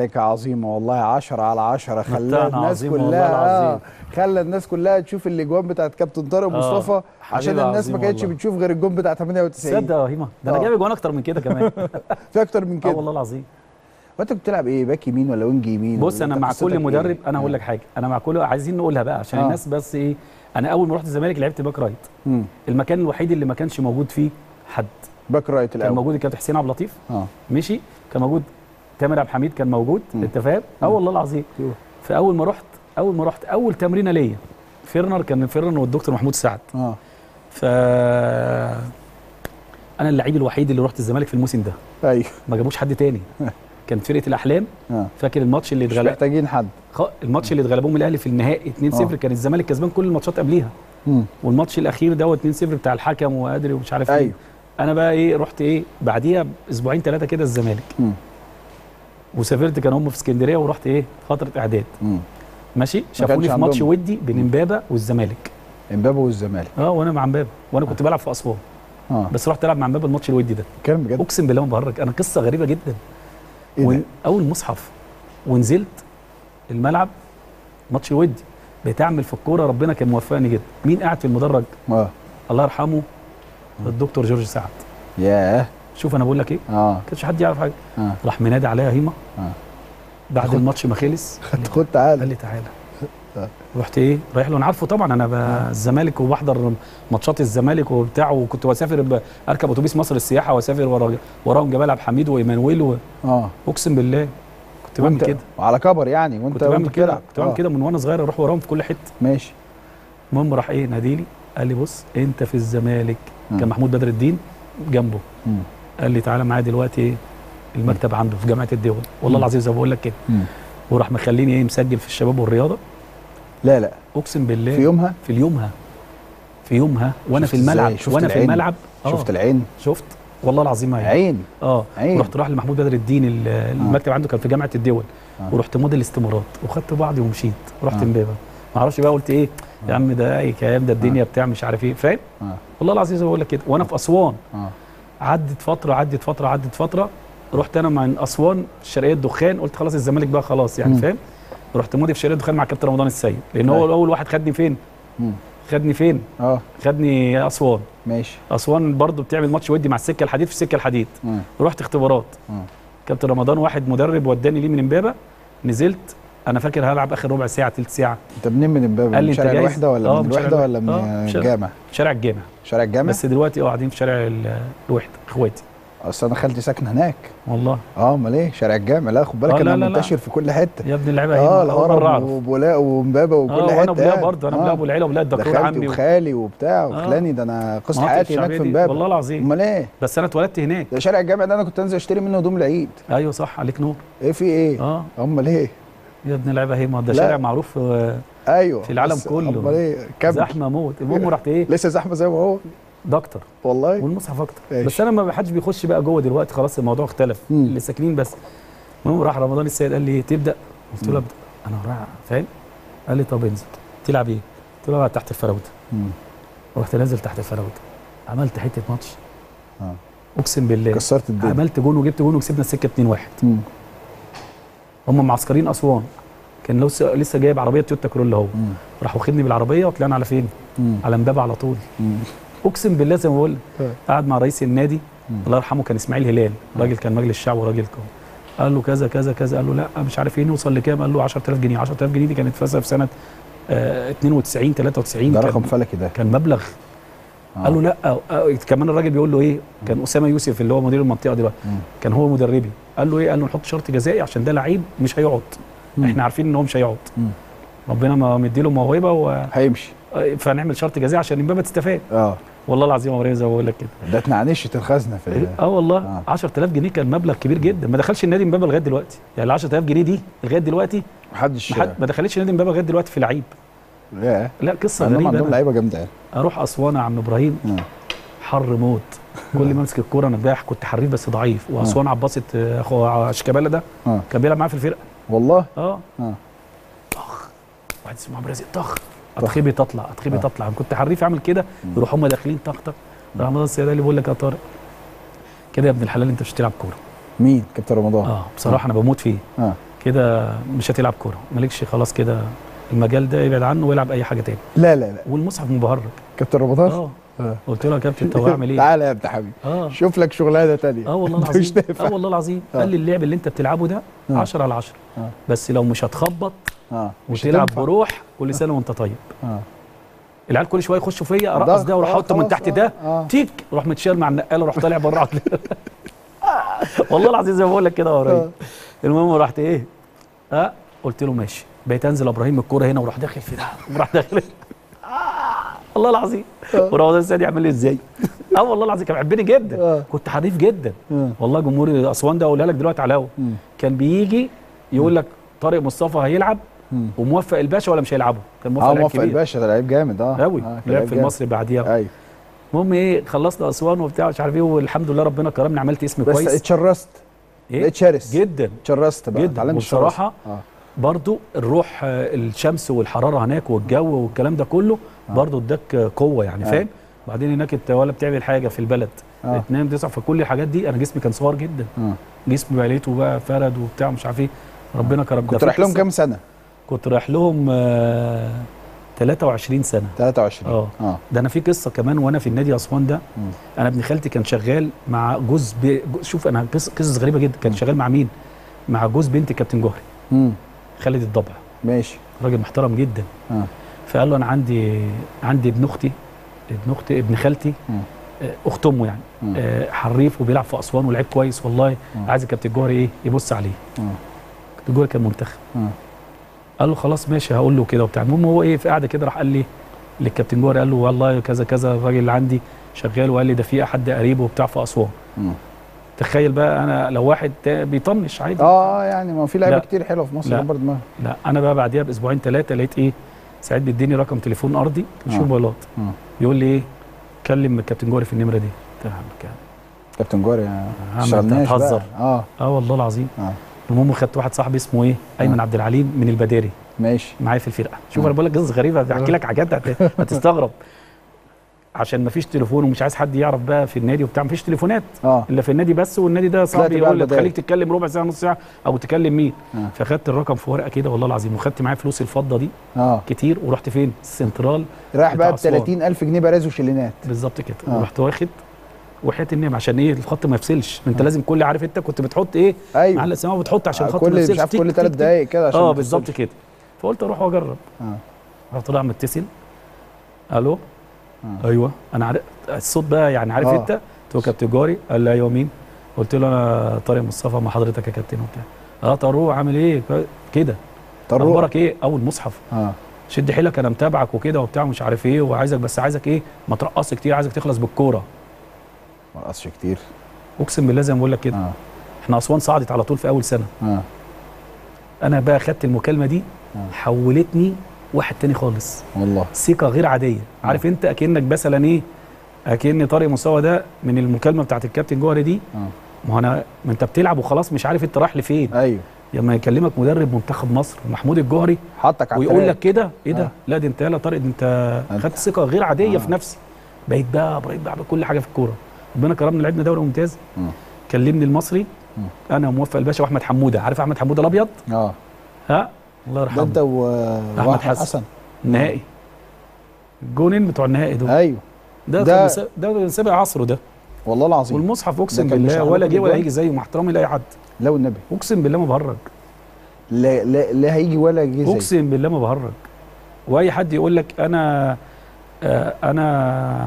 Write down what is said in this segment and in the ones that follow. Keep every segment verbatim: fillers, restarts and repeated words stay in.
لك عظيمه والله عشرة على عشرة. خلى الناس كلها خلى الناس كلها تشوف الاجوان بتاعت كابتن طارق مصطفى عشان الناس ما كانتش بتشوف غير الجون بتاع ثمانية وتسعين. تصدق يا هيما ده انا جايب اجوان اكتر من كده كمان في اكتر من كده اه والله العظيم. وانت بتلعب ايه، باك يمين ولا وينج يمين؟ بص انا مع كل مدرب إيه؟ انا هقول لك حاجه، انا مع كل عايزين نقولها بقى عشان آه. الناس بس ايه، انا اول ما رحت الزمالك لعبت باك رايت. م. المكان الوحيد اللي ما كانش موجود فيه حد باك رايت الاول كان موجود كابتن حسين عبد اللطيف اه مشي، كان موجود تامر عبد الحميد كان موجود، انت فاهم؟ اه والله العظيم. فاول ما رحت اول ما رحت اول تمرينه ليا فيرنر، كان فيرنر والدكتور محمود سعد اه ف انا اللعيب الوحيد اللي رحت الزمالك في الموسم ده. ايوه ما جابوش حد تاني. كانت فرقه الاحلام آه. فاكر الماتش اللي اتغلب، مش محتاجين حد. الماتش اللي اتغلبوه من الاهلي في النهائي اتنين صفر آه. كان الزمالك كسبان كل الماتشات قبليها م. والماتش الاخير دوت اتنين صفر بتاع الحكم وادري ومش عارف ايه. انا بقى ايه رحت ايه بعديها اسبوعين ثلاثه كده الزمالك م. وسافرت، كان هم في اسكندريه ورحت ايه فتره اعداد مم. ماشي. شافوني في ماتش ودي بين امبابه والزمالك. امبابه والزمالك اه وانا مع امبابه، وانا كنت آه. بلعب في اسوان اه بس رحت العب مع امبابه الماتش الودي ده. كان بجد اقسم بالله ما بهرج، انا قصه غريبه جدا. إيه ون... اول مصحف ونزلت الملعب ماتش الودي بتعمل في الكوره، ربنا كان موفقني جدا. مين قاعد في المدرج؟ اه الله يرحمه مم. الدكتور جورج سعد. ياه شوف انا بقول لك ايه، ما كانش حد يعرف حاجه آه. راح منادي عليا هيما آه. بعد خد. الماتش ما خلص خد تعالى، قال لي تعالى آه. رحت ايه رايح له، انا عارفه طبعا انا بالزمالك وبحضر ماتشات الزمالك وبتاع، وكنت بسافر اركب اتوبيس مصر السياحه واسافر ورا وراهم جمال عبد الحميد وايمانويل و... اه اقسم بالله كنت بعمل كده وعلى كبر يعني، وانت كنت بعمل كده كنت بعمل كده من وانا صغير اروح وراهم في كل حته. ماشي. المهم راح ايه ناديلي قال لي بص انت في الزمالك آه. كان محمود بدر الدين جنبه مم. قال لي تعالى معايا دلوقتي المكتب عنده في جامعه الدول، والله العظيم زي ما بقول لك كده. وراح مخليني ايه مسجل في الشباب والرياضه. لا لا اقسم بالله في يومها في يومها في يومها وانا في الملعب وانا في الملعب آه. شفت العين، شفت والله العظيم عين عين اه عين. ورحت راح لمحمود بدر الدين المكتب آه. عنده كان في جامعه الدول آه. ورحت موديل الاستمارات وخدت بعضي ومشيت، رحت امبابه آه. ما اعرفش بقى قلت ايه آه. يا عم ده اي كلام، ده الدنيا آه. بتاع مش عارف ايه فاهم آه. والله العظيم زي ما بقول لك كده وانا في اسوان آه. عدت فترة عدت فترة عدت فترة رحت أنا مع أسوان الشرقية الدخان، قلت خلاص الزمالك بقى خلاص يعني فاهم. رحت مودي في الشرقية الدخان مع كابتن رمضان السيد، لأن هو أول واحد خدني فين؟ مم. خدني فين؟ أه خدني أسوان. ماشي. أسوان برضه بتعمل ماتش ودي مع السكة الحديد في السكة الحديد. مم. رحت اختبارات. مم. كابتن رمضان واحد مدرب وداني ليه من إمبابة، نزلت أنا فاكر هلعب آخر ربع ساعة تلت ساعة. أنت منين من إمبابة؟ من شارع الوحدة ولا آه من الوحدة ولا من آه الجامع؟ شارع الجامع. شارع الجامع بس دلوقتي اه قاعدين في شارع الوحده اخواتي، اصل انا خالتي ساكنه هناك والله اه امال ايه شارع الجامع. لا خد بالك انا منتشر في كل حته يا ابن اللعيبه اه الهرم وبولاق ومبابه وكل حته اه وانا بولاق برضه انا بولاق والعيله وبولاق الدكتور عمي وخالي وبتاع وخلاني ده انا قصه حياتي هناك في امبابه والله العظيم. امال ايه بس انا اتولدت هناك، ده شارع الجامع ده انا كنت انزل اشتري منه هدوم العيد. ايوه صح عليك نور. ايه في ايه اه امال ايه يا ابن اللعيبه هي، ما ده شارع معروف ايوه في العالم كله. امال ايه زحمه موت. المهم رحت ايه لسه زحمه زي ما هو ده اكتر والله والمصحف اكتر إيش. بس انا ما حدش بيخش بقى جوه دلوقتي خلاص الموضوع اختلف مم. اللي ساكنين بس. المهم راح رمضان السيد قال لي تبدا، قلت له ابدا انا رايح فاهم. قال لي طب انزل تلعب ايه؟ قلت له تحت الفراوده. رحت نازل تحت الفراوده عملت حته ماتش اه اقسم بالله كسرت الدنيا، عملت جون وجبت جون وكسبنا السكه اتنين واحد. هم معسكرين اسوان، كان لسه لسه جايب عربيه تويوتا كرولا هو مم. راح واخدني بالعربيه وطلعنا على فين؟ مم. على امبابه على طول مم. اقسم بالله زي ما بقول لك قعد مع رئيس النادي مم. الله يرحمه كان اسماعيل الهلال، راجل كان مجلس الشعب وراجل كوم. قال له كذا كذا كذا، قال له لا مش عارف ايه نوصل لكام، قال له عشرة آلاف جنيه. عشرة آلاف جنيه دي كانت فاسه في سنه آه اتنين وتسعين تلاتة وتسعين، ده رقم فلكي ده كان مبلغ آه. قال له لا آه آه كمان الراجل بيقول له ايه كان اسامه يوسف اللي هو مدير المنطقه دلوقتي كان هو مدربي، قال له ايه قال له نحط شرط جزائي عشان ده لعيب مش هيقعد مم. احنا عارفين ان هو مش هيقعد ربنا ما مديله موهبه وهيمشي، فنعمل شرط جزائي عشان امبابه تستفاد اه والله العظيم يا مريم زي ما بقول لك كده. ده اتنعنشت الخزنه في اه والله آه. عشرة آلاف جنيه كان مبلغ كبير جدا، ما دخلش النادي امبابه لغايه دلوقتي، يعني ال عشرة آلاف جنيه دي لغايه دلوقتي محدش محد ما دخلتش النادي امبابه لغايه دلوقتي في لعيب. لا لا قصه غريبه. هم عندهم لعيبه جامده. اروح اسوان يا عم ابراهيم آه. حر موت كل ما امسك الكوره انا بايح، كنت حريف بس ضعيف. واسوان آه. عباصه اخو شيكابالا ده آه. كان بيلعب معاه في الفرقه والله اه اه طخ واحد اسمه عمرو رزق طخ اتخبي تطلع اتخبي آه. تطلع كنت حريف اعمل كده يروحوا هم داخلين طخ طخ. رمضان السيد اللي بيقول لك يا طارق كده يا ابن الحلال انت مش هتلعب كوره مين كابتن رمضان؟ اه بصراحه آه. انا بموت فيه آه. كده مش هتلعب كوره، مالكش خلاص كده المجال ده، ابعد عنه ويلعب اي حاجه تاني. لا لا لا والمصحف مبهرج كابتن رمضان؟ اه آه. قلت له يا كابتن انت هعمل ايه؟ تعالى يا ابن حبيبي آه. شوف لك شغلانه ثانيه. اه والله العظيم اه والله العظيم آه. قال لي اللعب اللي انت بتلعبه ده عشرة على عشرة آه. بس لو مش هتخبط آه. وتلعب بروح كل سنه وانت طيب. آه. العيال كل شويه يخشوا فيا ارقص ده واروح احط من تحت ده آه. تيك اروح متشال مع النقاله واروح طالع بره والله العظيم زي ما بقول لك كده قريب. المهم رحت ايه؟ اه قلت له ماشي، بقيت انزل ابراهيم الكوره هنا وراح داخل في ده وراح داخل والله العظيم. ورمضان السيد يعمل لي ازاي؟ اه والله العظيم كان بيحبني جدا، كنت حريف جدا والله. جمهور اسوان ده اقولها لك دلوقتي على الهوا، كان بيجي يقول لك طارق مصطفى هيلعب وموفق الباشا ولا مش هيلعبه. كان موفق الباشا اه موفق الباشا ده لعيب جامد اه قوي، لعب في المصري بعديها. ايوه المهم ايه، خلصنا اسوان وبتاع مش عارف ايه، والحمد لله ربنا كرمني عملت اسم كويس. بس اتشرست ايه؟ اتشرست جدا، اتشرست بقى اتعلمت بصراحه آه. برضو الروح الشمس والحراره هناك والجو والكلام ده كله آه. برضو اداك قوه يعني آه. فاهم. بعدين هناك انت ولا بتعمل حاجه في البلد آه. تنام تسع في كل الحاجات دي. انا جسمي كان صغير جدا آه. جسمي بقليته بقى فرد وبتاع مش عارف ايه، ربنا آه. كرمني. كنت رايح لهم كام سنه؟ كنت رايح لهم آه تلاتة وعشرين سنه. تلاتة وعشرين اه اه ده انا في قصه كمان وانا في النادي اسوان ده م. انا ابن خالتي كان شغال مع جوز ب... شوف انا قصص غريبه جدا. كان م. شغال مع مين؟ مع جوز بنت الكابتن جوهري امم خالد الضبع. ماشي، راجل محترم جدا اه فقال له انا عندي عندي ابن اختي ابن اختي ابن خالتي م. اخت امه يعني آه حريف وبيلعب في اسوان ولعيب كويس والله م. عايز الكابتن جوهري ايه يبص عليه. الكابتن جوهري كان منتخب م. قال له خلاص ماشي هقول له كده وبتاع. المهم هو ايه في قاعده كده راح قال لي للكابتن جوهري، قال له والله كذا كذا الراجل اللي عندي شغال، وقال لي ده في حد قريبه وبتاع في اسوان. تخيل بقى انا لو واحد بيطنش عادي اه يعني ما في لعيبه كتير حلوه في مصر برضه ما. لا انا بقى بعديها باسبوعين ثلاثه لقيت ايه سعيد بيديني رقم تليفون ارضي مش موبايلات، بيقول لي ايه كلم الكابتن جوهري في النمره دي. تمام كابتن جوهري هتهزر اه اه والله العظيم آه. المهم خدت واحد صاحبي اسمه ايه ايمن عبد العليم من البداري، ماشي معايا في الفرقه. شوف انا بقول لك قصص غريبه بحكي لك حاجات هتستغرب عشان ما فيش تليفون ومش عايز حد يعرف بقى في النادي وبتاع، ما فيش تليفونات آه. الا في النادي بس، والنادي ده صعب يقول لك خليك تتكلم ربع ساعه نص ساعه او تكلم مين آه. فاخدت الرقم في ورقه كده والله العظيم، وخدت معايا فلوس الفضه دي آه. كتير، ورحت فين السنترال رايح بقى ب تلاتين الف جنيه بارز وشلينات بالظبط كده آه. ورحت واخد وحياه النعمه عشان ايه الخط ما يفصلش. انت لازم كل عارف انت كنت بتحط ايه أيوة. معلق سماعه وبتحط عشان الخط ما يفصلش كل ثلاث دقائق كده عشان اه بالظبط كده. فقلت اروح واجرب اه رحت طالع متصل الو آه. ايوه انا عارف الصوت بقى يعني عارف آه. انت قلت له كابتن جوهري، قال لي ايوه مين؟ قلت له انا طارق مصطفى مع حضرتك يا كابتن وبتاع. اه طارق عامل ايه كده؟ طارق اخبارك ايه؟ اول مصحف اه شد حيلك انا متابعك وكده وبتاع ومش عارف ايه، وعايزك بس عايزك ايه ما ترقصش كتير، عايزك تخلص بالكوره. ما رقصش كتير اقسم بالله زي ما بقول لك كده آه. احنا اسوان صعدت على طول في اول سنه آه. انا بقى خدت المكالمه دي آه. حولتني واحد تاني خالص والله، ثقه غير عاديه آه. عارف انت اكنك مثلا ايه اكن طارق مصطفى ده من المكالمه بتاعت الكابتن جوهري دي آه. ما انا ما انت بتلعب وخلاص مش عارف انت رايح لفين. ايوه لما يكلمك مدرب منتخب مصر محمود الجوهري حطك على ويقول لك كده ايه ده آه. لا دي انت يا طارق دي انت خدت ثقه غير عاديه آه. في نفسي. بقيت بقى بقيت بعمل كل حاجه في الكوره، ربنا كرمنا لعبنا دوري ممتاز. مم. كلمني المصري مم. انا وموفق الباشا واحمد حموده، عارف احمد حموده الابيض؟ اه ها الله يرحمه انت واحمد حسن نهائي الجونين بتوع النهائي دول. ايوه ده ده ده سابق عصره ده والله العظيم. والمصحف اقسم بالله ولا جه ولا هيجي زيه مع احترامي لاي حد، لو النبي اقسم بالله ما بهرج، لا لا لا هيجي ولا جه زيه اقسم بالله ما بهرج. واي حد يقول لك انا آه انا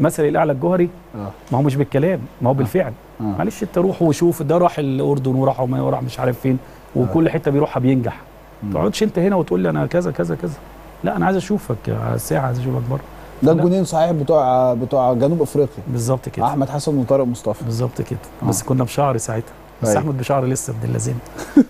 مثلي الاعلى الجوهري آه. ما هو مش بالكلام، ما هو بالفعل آه. آه. معلش انت روح وشوف ده راح الاردن وراح وما وراح مش عارف فين وكل آه. حته بيروحها بينجح. ما تقعدش انت هنا وتقول لي انا كذا كذا كذا، لا انا عايز اشوفك على الساعه، عايز اشوفك بره. ده الجونين صحيح بتوع بتوع جنوب افريقيا بالظبط كده، احمد حسن وطارق مصطفى بالظبط كده آه. بس كنا بشعر ساعتها، بس احمد بشعر لسه ابن اللازم